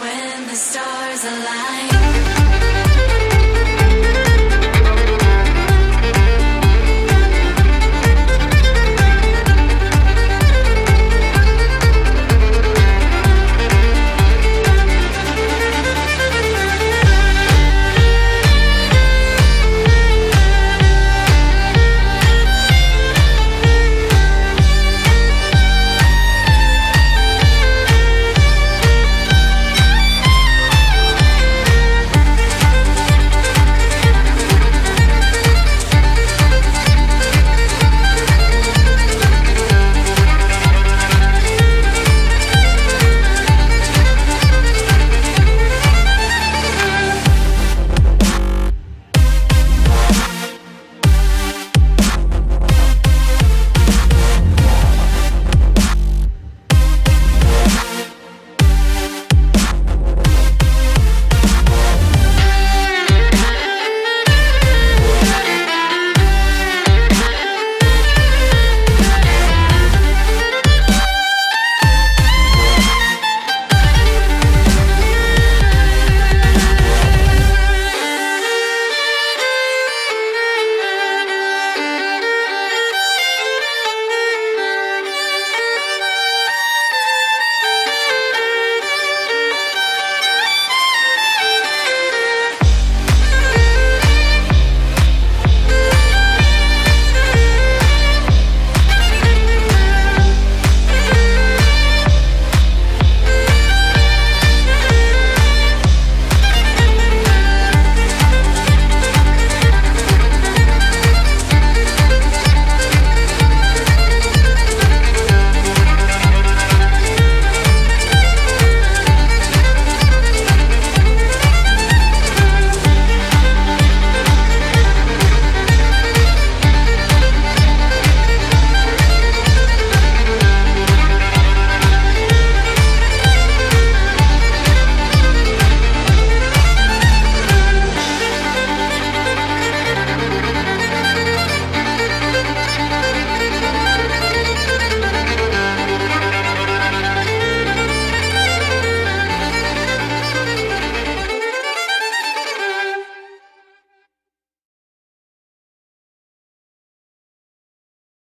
When the stars align.